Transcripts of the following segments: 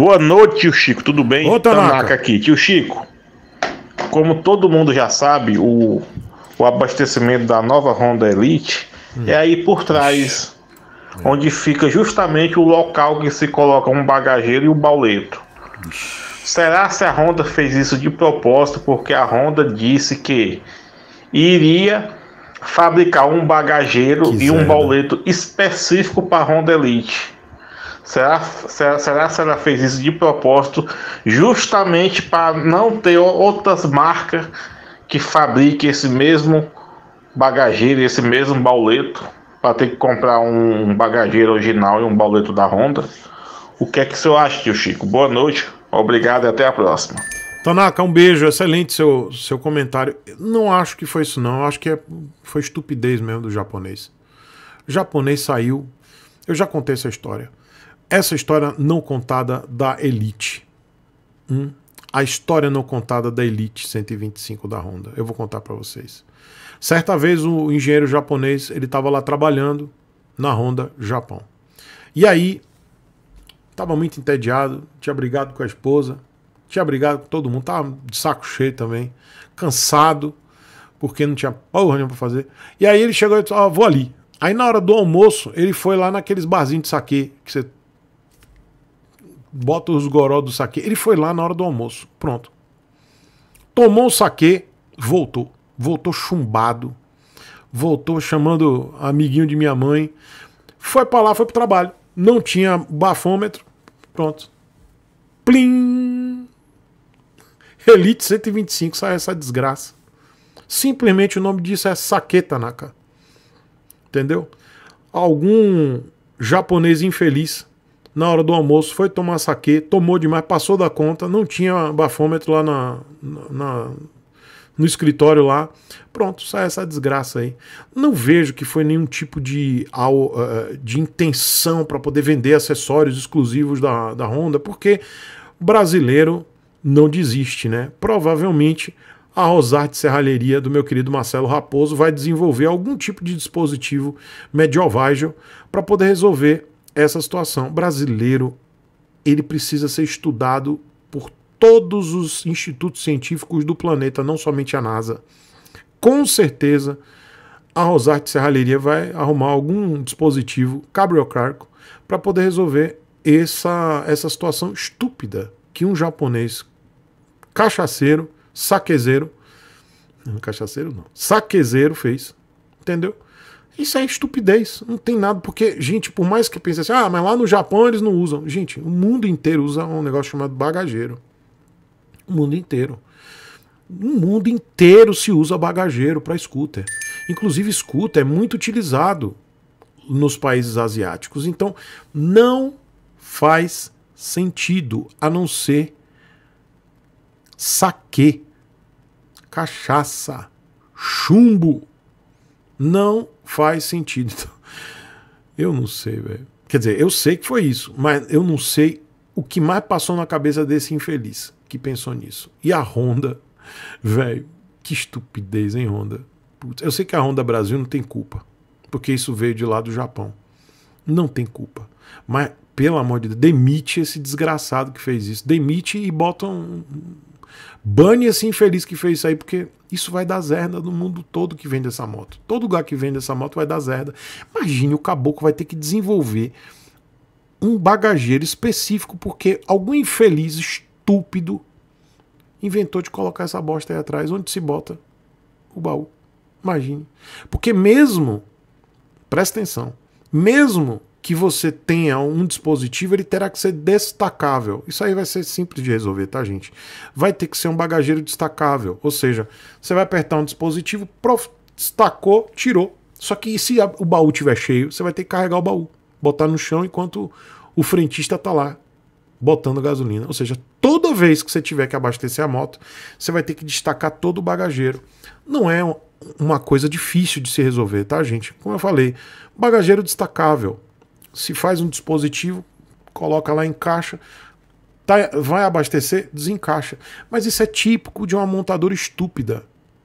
Boa noite, tio Chico, tudo bem? Ô, Tanaka aqui. Tio Chico, como todo mundo já sabe, o abastecimento da nova Honda Elite é aí por trás, onde fica justamente o local que se coloca um bagageiro e um bauleto. Será se a Honda fez isso de propósito? Porque a Honda disse que iria fabricar um bagageiro e um bauleto específico para a Honda Elite. Será se ela fez isso de propósito justamente para não ter outras marcas que fabriquem esse mesmo bagageiro, esse mesmo bauleto, para ter que comprar um bagageiro original e um bauleto da Honda? O que é que o senhor acha, tio Chico? Boa noite, obrigado e até a próxima. Tanaka, um beijo, excelente seu comentário. Não acho que foi isso não, acho que foi estupidez mesmo do japonês. O japonês saiu, eu já contei essa história. Essa história não contada da Elite. A história não contada da Elite 125 da Honda. Eu vou contar para vocês. Certa vez o engenheiro japonês, ele estava lá trabalhando na Honda Japão. E aí, estava muito entediado, tinha brigado com a esposa, tinha brigado com todo mundo, estava de saco cheio também, cansado, porque não tinha porra nenhuma para fazer. E aí ele chegou e disse, vou ali. Aí na hora do almoço, ele foi lá naqueles barzinhos de saquê, que você bota os goró do saquê. Ele foi lá na hora do almoço. Pronto. Tomou o saquê, voltou. Voltou chumbado. Voltou chamando amiguinho de minha mãe. Foi pra lá, foi pro trabalho. Não tinha bafômetro. Pronto. Plim! Elite 125, sai essa desgraça. Simplesmente o nome disso é saquê, Tanaka. Entendeu? Algum japonês infeliz na hora do almoço foi tomar saquê, tomou demais, passou da conta, não tinha bafômetro lá no escritório lá. Pronto, sai essa desgraça aí. Não vejo que foi nenhum tipo de intenção para poder vender acessórios exclusivos da Honda, porque brasileiro não desiste, né? Provavelmente a Rosarte Serralheria do meu querido Marcelo Raposo vai desenvolver algum tipo de dispositivo medieval para poder resolver essa situação. O brasileiro, ele precisa ser estudado por todos os institutos científicos do planeta, não somente a NASA. Com certeza, a Rosarte Serralheria vai arrumar algum dispositivo cabriocrático para poder resolver essa situação estúpida que um japonês cachaceiro, saquezeiro fez, entendeu? Isso é estupidez, não tem nada, porque, gente, por mais que pense assim, mas lá no Japão eles não usam. Gente, o mundo inteiro usa um negócio chamado bagageiro. O mundo inteiro. O mundo inteiro se usa bagageiro para scooter. Inclusive, scooter é muito utilizado nos países asiáticos. Então, não faz sentido, a não ser saquê, cachaça, chumbo. Não faz sentido. Então, eu não sei, velho. Quer dizer, eu sei que foi isso, mas eu não sei o que mais passou na cabeça desse infeliz que pensou nisso. E a Honda, velho, que estupidez, hein, Honda? Putz, eu sei que a Honda Brasil não tem culpa, porque isso veio de lá do Japão. Não tem culpa. Mas, pelo amor de Deus, demite esse desgraçado que fez isso. Demite e bota um... Bane esse infeliz que fez isso aí, porque isso vai dar zerda no mundo todo que vende essa moto. Todo lugar que vende essa moto vai dar zerda. Imagine, o caboclo vai ter que desenvolver um bagageiro específico porque algum infeliz estúpido inventou de colocar essa bosta aí atrás, onde se bota o baú. Imagine. Porque mesmo, presta atenção, mesmo que você tenha um dispositivo, ele terá que ser destacável. Isso aí vai ser simples de resolver, tá, gente? Vai ter que ser um bagageiro destacável. Ou seja, você vai apertar um dispositivo, destacou, tirou. Só que se o baú estiver cheio, você vai ter que carregar o baú, botar no chão enquanto o frentista tá lá botando gasolina. Ou seja, toda vez que você tiver que abastecer a moto, você vai ter que destacar todo o bagageiro. Não é uma coisa difícil de se resolver, tá, gente? Como eu falei, bagageiro destacável. Se faz um dispositivo, coloca lá, encaixa, tá, vai abastecer, desencaixa. Mas isso é típico de uma montadora estúpida.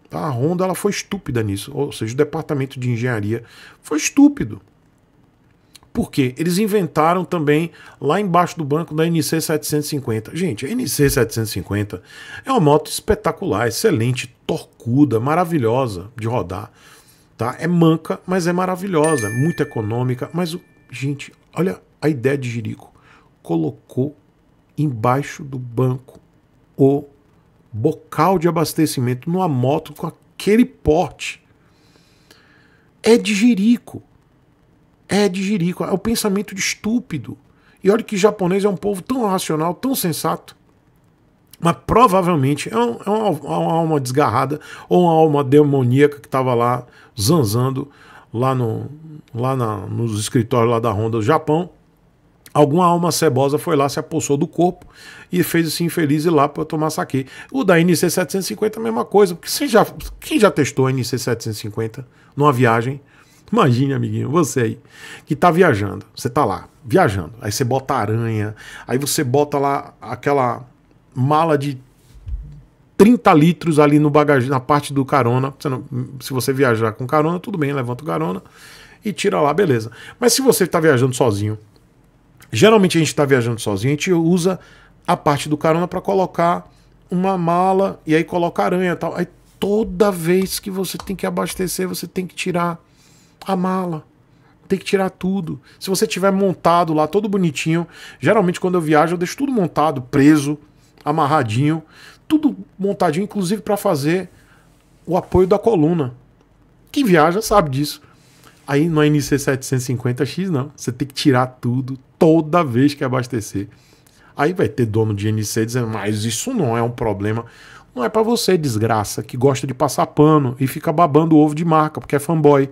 Tá? A Honda, ela foi estúpida nisso. Ou seja, o departamento de engenharia foi estúpido. Por quê? Eles inventaram também lá embaixo do banco da NC750. Gente, a NC750 é uma moto espetacular, excelente, torcuda, maravilhosa de rodar. Tá? É manca, mas é maravilhosa, muito econômica. Mas, gente, olha a ideia de Jerico. Colocou embaixo do banco o bocal de abastecimento numa moto com aquele porte. É de Jerico. É de Jerico, é o pensamento de estúpido. E olha que japonês é um povo tão racional, tão sensato. Mas provavelmente é uma alma desgarrada ou uma alma demoníaca que estava lá zanzando nos escritórios lá da Honda do Japão. Alguma alma cebosa foi lá, se apossou do corpo e fez esse infeliz ir lá para tomar saque. O da NC750 é a mesma coisa, porque quem já testou a NC750 numa viagem? Imagine, amiguinho, você aí, que tá viajando, você tá lá, viajando, aí você bota aranha, aí você bota lá aquela mala de 30 litros ali no bagagem, na parte do carona, você não, se você viajar com carona, tudo bem, levanta o carona e tira lá, beleza. Mas se você tá viajando sozinho, geralmente a gente tá viajando sozinho, a gente usa a parte do carona para colocar uma mala e aí coloca aranha e tal, aí toda vez que você tem que abastecer, você tem que tirar a mala, tem que tirar tudo. Se você tiver montado lá, todo bonitinho, geralmente quando eu viajo eu deixo tudo montado, preso, amarradinho, tudo montadinho, inclusive para fazer o apoio da coluna. Quem viaja sabe disso. Aí no NC750X não, você tem que tirar tudo toda vez que abastecer. Aí vai ter dono de NC dizendo, mas isso não é um problema. Não é para você, desgraça, que gosta de passar pano e fica babando ovo de marca, porque é fanboy.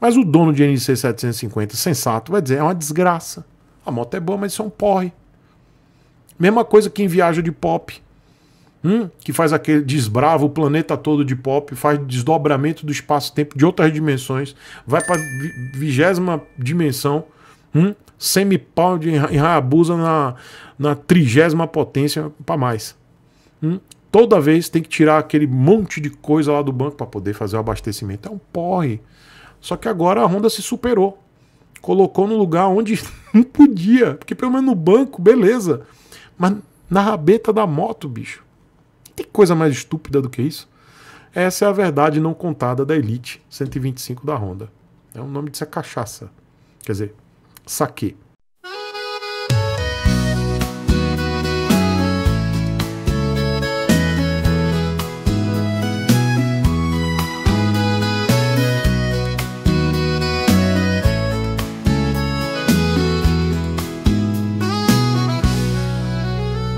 Mas o dono de NC750, sensato, vai dizer, é uma desgraça. A moto é boa, mas isso é um porre. Mesma coisa que quem viaja de pop. Que faz aquele desbrava o planeta todo de pop, faz desdobramento do espaço-tempo de outras dimensões, vai para 20ª dimensão, semi-pau em Hayabusa na 30ª potência para mais. Toda vez tem que tirar aquele monte de coisa lá do banco para poder fazer o abastecimento. É um porre. Só que agora a Honda se superou. Colocou no lugar onde não podia. Porque pelo menos no banco, beleza. Mas na rabeta da moto, bicho. Tem coisa mais estúpida do que isso? Essa é a verdade não contada da Elite 125 da Honda. É o nome disso, é cachaça. Quer dizer, saque.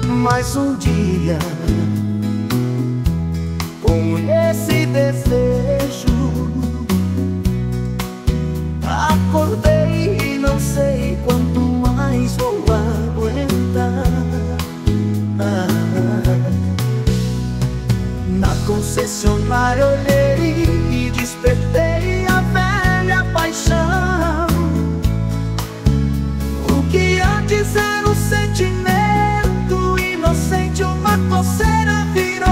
Mais um dia, com esse desejo, acordei e não sei quanto mais vou aguentar. Na concessionária olhei e despertei a velha paixão. O que antes era um sentimento inocente, uma coceira virou,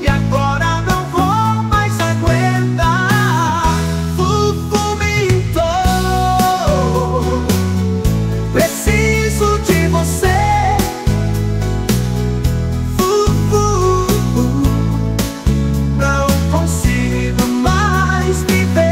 e agora não vou mais aguentar. Fulminou, preciso de você. Não consigo mais viver.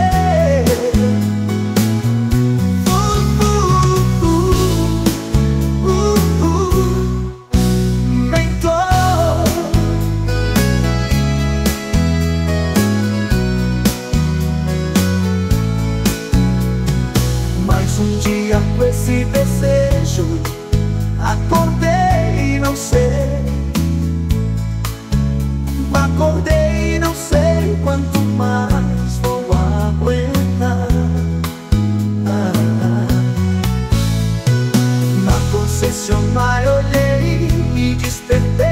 Acordei e não sei, acordei e não sei quanto mais vou aguentar. Na concessionária olhei e despertei.